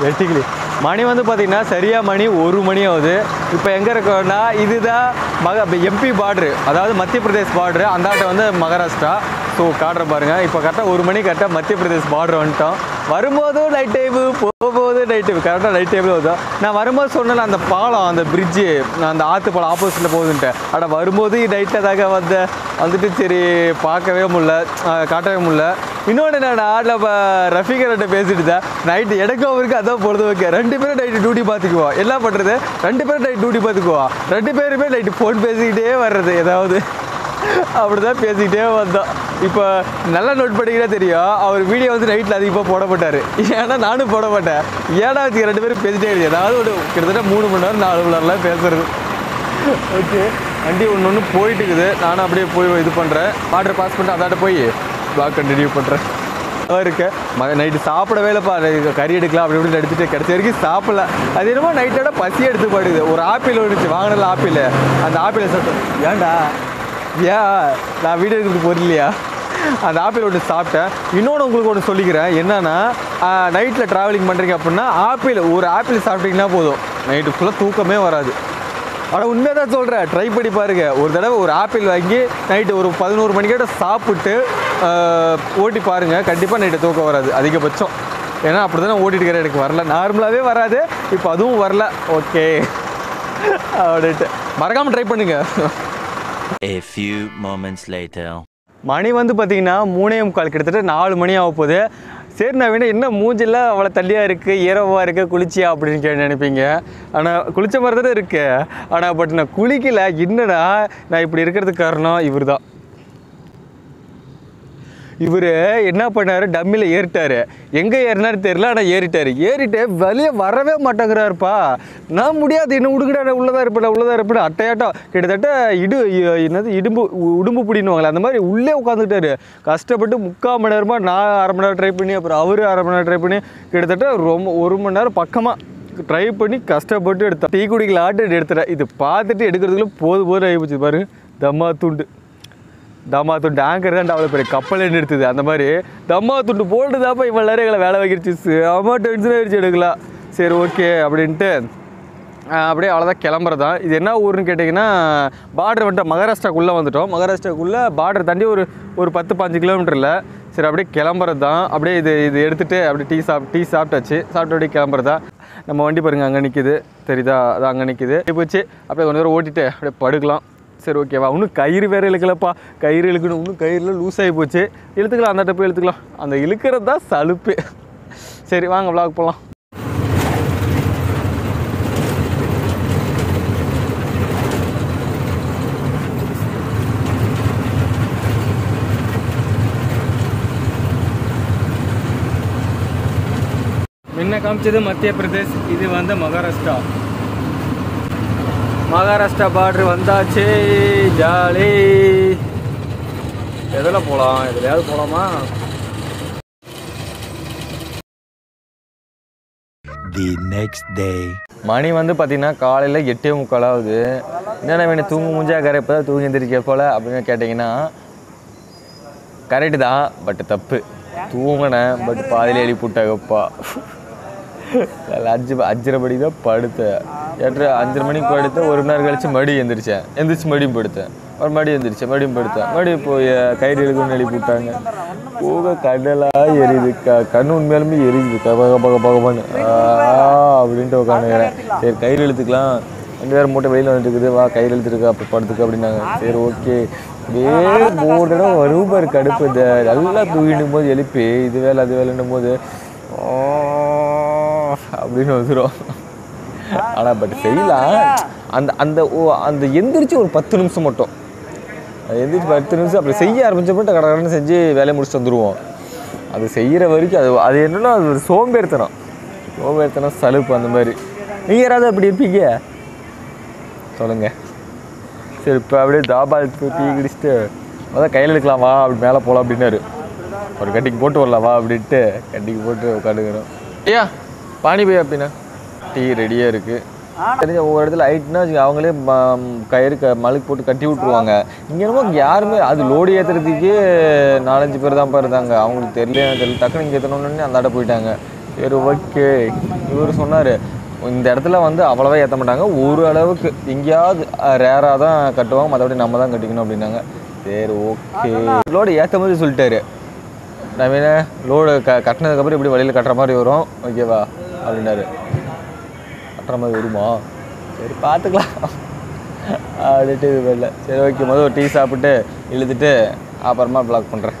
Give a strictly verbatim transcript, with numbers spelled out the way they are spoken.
vertically. Mani vandu pathina seriya mani one mani avudhu ipo enga irukona idu da M P border adhaadu Madhya Pradesh border andaatta vandu Maharashtra so kaadra paarenga ipo correct one mani correct Madhya Pradesh border vandtom varumbodhu light table pogumbodhu light table correct light table vandha na varumbodhu sonnala andha paalam andha bridge andha aathu paalam opposite la pogudunta ada varumbodhu light adaga vandha andittu seri paakave mulla kaatave mulla இன்னொரு என்னன்னா நம்ம ரஃபிகர்கிட்ட பேசிட்டு தான் night எனக்கும் அவருக்கு அதான் பொழுது வைக்க ரெண்டு பேரும் நைட்டு டியூட்டி பார்த்துக்குவோம் என்ன பண்ணுறது ரெண்டு பேரும் நைட் டியூட்டி பார்த்துக்குவோம் ரெண்டு பேருமே நைட்டு ஃபோன் பேசிக்கிட்டே வர்றது ஏதாவது அப்படி தான் பேசிக்கிட்டே வந்தோம் இப்போ நல்லா நோட் பண்ணிக்கிட்டே தெரியும் அவர் வீடியோ வந்து நைட்டில் அதிகமாக போட மாட்டார் ஏன்னா நானும் போட மாட்டேன் ஏன்னா வச்சுக்க ரெண்டு பேரும் பேசிகிட்டே இருக்கு ஏதாவது ஒரு கிட்டத்தட்ட மூணு மணி நேரம் நாலு மணி நேரம்லாம் பேசுறது ஓகே வண்டி ஒன்று ஒன்று போயிட்டு இருக்குது நானும் அப்படியே போய் இது பண்ணுறேன் ஆர்டர் பாஸ் பண்ணிட்டு அதாட்ட போய் ப்ளாக் கண்டினியூ பண்ணுறேன் இருக்கு ம நைட்டு சாப்பிடவே இல்லைப்பா கறி எடுக்கலாம் அப்படி இப்படி எடுத்துகிட்டு கிடச்ச வரைக்கும் சாப்பிடல அது என்னமோ நைட்டோட பசி எடுத்து போயிடுது ஒரு ஆப்பிள் ஒன்றுச்சு வாங்கினதில்ல ஆப்பிள் அந்த ஆப்பிளை சாப்பிட்டேன் ஏன்டா ஏன் நான் வீடு எடுத்துகிட்டு போறில்லையா அந்த ஆப்பிள் ஒன்று சாப்பிட்டேன் இன்னொன்று உங்களுக்கு ஒன்று சொல்லிக்கிறேன் என்னென்னா நைட்டில் ட்ராவலிங் பண்ணுறீங்க அப்படின்னா ஆப்பிள் ஒரு ஆப்பிள் சாப்பிட்டீங்கன்னா போதும் நைட்டு ஃபுல்லாக தூக்கமே வராது ஆனால் உண்மையாக தான் சொல்கிறேன் ட்ரை பண்ணி பாருங்கள் ஒரு தடவை ஒரு ஆப்பிள் வாங்கி நைட்டு ஒரு பதினோரு மணிக்கிட்ட சாப்பிட்டு ஓட்டி பாருங்கள் கண்டிப்பாக நைட்டு தூக்கம் வராது அதிகபட்சம் ஏன்னா அப்படி தானே ஓட்டிட்டுக்கிறேன் எனக்கு வரல நார்மலாகவே வராது இப்போ அதுவும் வரல ஓகே அப்படின்ட்டு மறக்காமல் ட்ரை பண்ணுங்கள் மணி வந்து பார்த்திங்கன்னா மூணே முக்கால் கிட்டத்தட்ட நாலு மணி ஆக போகுது சரி நான் வேணா என்ன மூஞ்சில் அவ்வளோ தள்ளியாக இருக்குது ஈரவாக இருக்குது குளிச்சியா அப்படின்னு கேட்டு நினைப்பீங்க ஆனால் குளித்த மாதிரி தானே இருக்கு ஆனால் பட் நான் குளிக்கலை என்னடா நான் இப்படி இருக்கிறதுக்கு காரணம் இவர் தான் இவர் என்ன பண்ணார் டம்மியில் ஏறிட்டார் எங்கே ஏறினாரு தெரியல ஆனால் ஏறிட்டார் ஏறிட்டு வெளியே வரவே மாட்டேங்கிறாருப்பா நான் முடியாது இன்னும் உடுக்கிட்டா உள்ளதாக இருப்பேன் உள்ளதாக இருப்பேன் அட்டையாட்டம் கிட்டத்தட்ட இடு என்னது இடும்பு உடும்பு பிடினுவாங்களே அந்த மாதிரி உள்ளே உட்காந்துக்கிட்டாரு கஷ்டப்பட்டு முக்கால் மணி நேரமாக நான் அரை மணி நேரம் ட்ரை பண்ணி அப்புறம் அவரு அரை மணி நேரம் ட்ரை பண்ணி கிட்டத்தட்ட ரொம்ப ஒரு மணி நேரம் பக்கமாக ட்ரை பண்ணி கஷ்டப்பட்டு எடுத்தேன் டீ குடிக்கலாட்டு எடுத்துட்டேன் இது பார்த்துட்டு எடுக்கிறதுக்குள்ள போதும் போதும் ஆகிப்போச்சு பாரு தம்மா துண்டு தம்மா துண்டு ஆங்கர் தான் அவ்வளோ பெரிய கப்பல் எடுத்துது அந்த மாதிரி தம்மா துண்டு போட்டு தான்ப்பா இவ்வளோ நேரம் எங்களை வேலை வைக்கிடுச்சு அம்மா டென்ஷன் ஆகிடுச்சு எடுக்கலாம் சரி ஓகே அப்படின்ட்டு அப்படியே அவ்வளோதான் கிளம்புறதான் இது என்ன ஊருன்னு கேட்டிங்கன்னா பார்டர் வந்துட்டோம் மகாராஷ்டிராக்குள்ளே வந்துவிட்டோம் மகாராஷ்டிராக்குள்ளே பார்டர் தாண்டி ஒரு ஒரு பத்து பாஞ்சு கிலோமீட்டரில் சரி அப்படியே கிளம்புறது தான் அப்படியே இது இது எடுத்துகிட்டு அப்படியே டீ சாப் டீ சாப்பிட்டாச்சு சாப்பிட்டு அப்படியே கிளம்புறதா நம்ம வண்டி பாருங்கள் அங்கே நிற்கிது தெரியுதா அது அங்கே நிற்கிது போச்சு அப்படியே கொஞ்சம் நேரம் ஓட்டிட்டு அப்படியே படுக்கலாம் சரி ஓகேவா இன்னும் கயிறு வேறு இழுக்கலப்பா கயிறு இழுக்கணும் இன்னும் கயிறுலாம் லூஸ் ஆகி போச்சு இழுத்துக்கலாம் அந்த டப்பை இழுத்துக்கலாம் அந்த இழுக்கிறது தான் சலுப்பு சரி வாங்க விளாக் போகலாம் முன்ன காமிச்சது மத்திய பிரதேஷ் இது வந்து மகாராஷ்டிரா மகாராஷ்டிரா பார்டர் வந்தாச்சு ஜாலி எதில் போகலாம் எதுலையாவது போகலாமா The next day மணி வந்து பார்த்தீங்கன்னா காலையில் எட்டே முக்காலாவது என்னென்ன வேணும் தூங்கு முடிஞ்சா கரெக்ட் இப்போ தான் தூங்கி எந்திரிக்க போல் அப்படின்னு கேட்டிங்கன்னா கரெக்டு தான் பட் தப்பு தூங்கினேன் பட் பாதியில் எழுப்பிவிட்டாங்கப்பா அஞ்சு அஞ்சரை மணிக்கு தான் படுத்தேன் எட்டு அஞ்சரை மணிக்கு படுத்து ஒரு மணி நேரம் கழித்து மறுபடியும் எழுந்திரிச்சேன் எந்திரிச்சு மறுபடியும் படுத்தேன் ஒரு மறுபடியும் எழுந்திரிச்சேன் மறுபடியும் படுத்தேன் மறுபடியும் போய் கயிறு எழுக்கணும்னு எழுப்பி விட்டாங்க போக கடலாக எரியுதுக்கா கண் உண்மையாலுமே எரியுதுக்கா பக பக பகவான்னு அப்படின்ட்டு உட்காந்துக்கிறேன் சரி கயிறு எழுத்துக்கலாம் ரெண்டு பேரும் மூட்டை வெயில் வந்துட்டு இருக்குது வா கயிறு எழுத்துருக்கா அப்போ படுத்துக்க அப்படின்னாங்க சரி ஓகே வேறு மூணு இடம் வரும் பாரு கடுப்பு இதை நல்லா தூங்கிடும் போது எழுப்பி இது வேலை அது வேலைன்னும் போது அப்படின்னு வந்துடும் ஆனால் பட் செய்யலாம் அந்த அந்த ஓ அந்த எந்திரிச்சு ஒரு பத்து நிமிஷம் மட்டும் அது எந்திரிச்சு பத்து நிமிஷம் அப்படி செய்ய ஆரம்பிச்சப்பட்டு கடை கடன்னு செஞ்சு வேலையை முடிச்சுட்டு வந்துடுவோம் அது செய்கிற வரைக்கும் அது அது என்னென்னா அது ஒரு சோம்பேறித்தனம் சோம்பேறித்தனம் சலுப்பு அந்த மாதிரி நீங்கள் யாராவது அப்படி இருப்பீங்க சொல்லுங்கள் சரி இப்போ அப்படியே தாபால் டீ குடிச்சிட்டு அதான் கையில் எடுக்கலாமா அப்படி மேலே போகலாம் அப்படின்னாரு ஒரு கட்டிக்கு போட்டு வரலாமா அப்படின்ட்டு கட்டிக்கு போட்டு உட்காந்துக்கிறோம் ஐயா பானி போய் அப்படின்னா டீ ரெடியாக இருக்குது தெரிஞ்ச ஒவ்வொரு இடத்துல ஹைட்னா அவங்களே கயிறு க மழுக்கு போட்டு கட்டி விட்ருவாங்க இங்கே என்னமோ யாருமே அது லோடு ஏற்றுறதுக்கே நாலஞ்சு பேர் தான் பாருந்தாங்க அவங்களுக்கு தெரியல தெரியல டக்குனு இங்கே ஏற்றணுன்னு அந்த ஆட்ட போயிட்டாங்க சரி ஓகே இவர் சொன்னார் இந்த இடத்துல வந்து அவ்வளோவா ஏற்ற மாட்டாங்க ஒரு அளவுக்கு எங்கேயாவது ரேராக தான் கட்டுவாங்க மற்றபடி நம்ம தான் கட்டிக்கணும் அப்படின்னாங்க சரி ஓகே லோடு ஏற்ற மாதிரி சொல்லிட்டாரு நான் என்ன லோடு க கட்டினதுக்கப்புறம் இப்படி வழியில் கட்டுற மாதிரி வரும் ஓகேவா அப்படின்னாரு கட்டுற மாதிரி வருமா சரி பார்த்துக்கலாம் அப்படின்ட்டு இது வரல சரி ஓகே முதல்ல ஒரு டீ சாப்பிட்டு எழுதிட்டு அப்புறமா ப்ளாக் பண்ணுறேன்